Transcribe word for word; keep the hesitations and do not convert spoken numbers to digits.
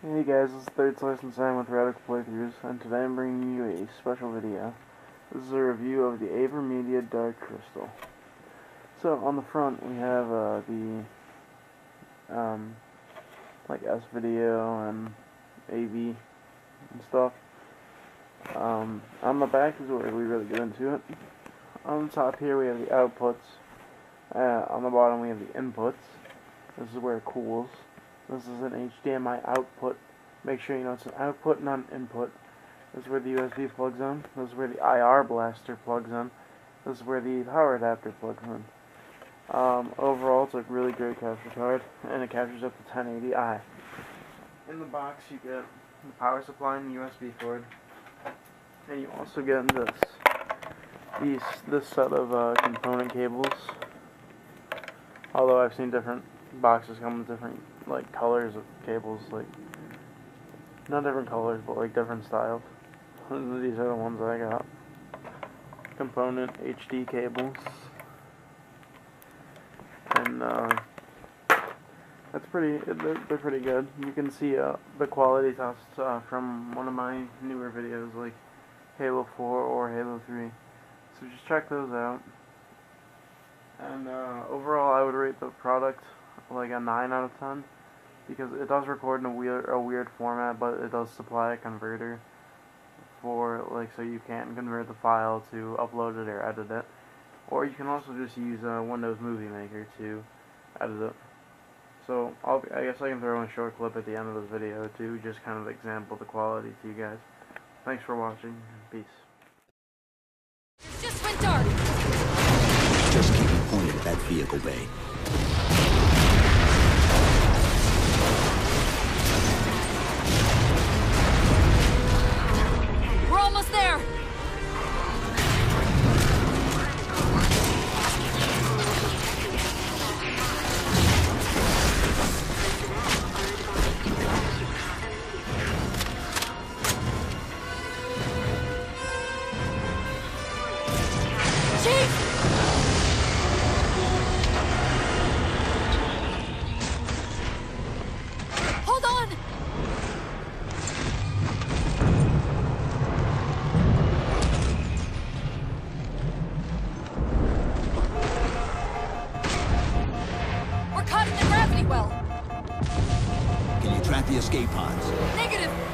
Hey guys, it's Third Slice and Sam with Radical Playthroughs, and today I'm bringing you a special video. This is a review of the Avermedia Dark Crystal. So, on the front, we have uh, the, um, like S-Video and A V and stuff. Um, on the back is where we really get into it. On the top here, we have the outputs. Uh, on the bottom, we have the inputs. This is where it cools. This is an H D M I output. Make sure you know it's an output, not an input. This is where the U S B plugs in. This is where the I R blaster plugs in. This is where the power adapter plugs in. Um, overall, it's a really great capture card, and it captures up to ten eighty i. In the box, you get the power supply and the U S B cord, and you also get this these this set of uh, component cables. Although I've seen different boxes come with different like colors of cables, like not different colors but like different styles. These are the ones I got. Component H D cables, and uh, that's pretty. They're, they're pretty good. You can see uh, the quality tests uh, from one of my newer videos, like Halo four or Halo three. So just check those out. And uh, overall, I would rate the product like a nine out of ten, because it does record in a weird, a weird format, but it does supply a converter for, like, so you can convert the file to upload it or edit it. Or you can also just use uh, Windows Movie Maker to edit it. So I'll, I guess I can throw in a short clip at the end of this video to just kind of example the quality to you guys. Thanks for watching. Peace. It just went dark. Just keep it pointed at that vehicle bay. Well. Can you track the escape pods? Negative!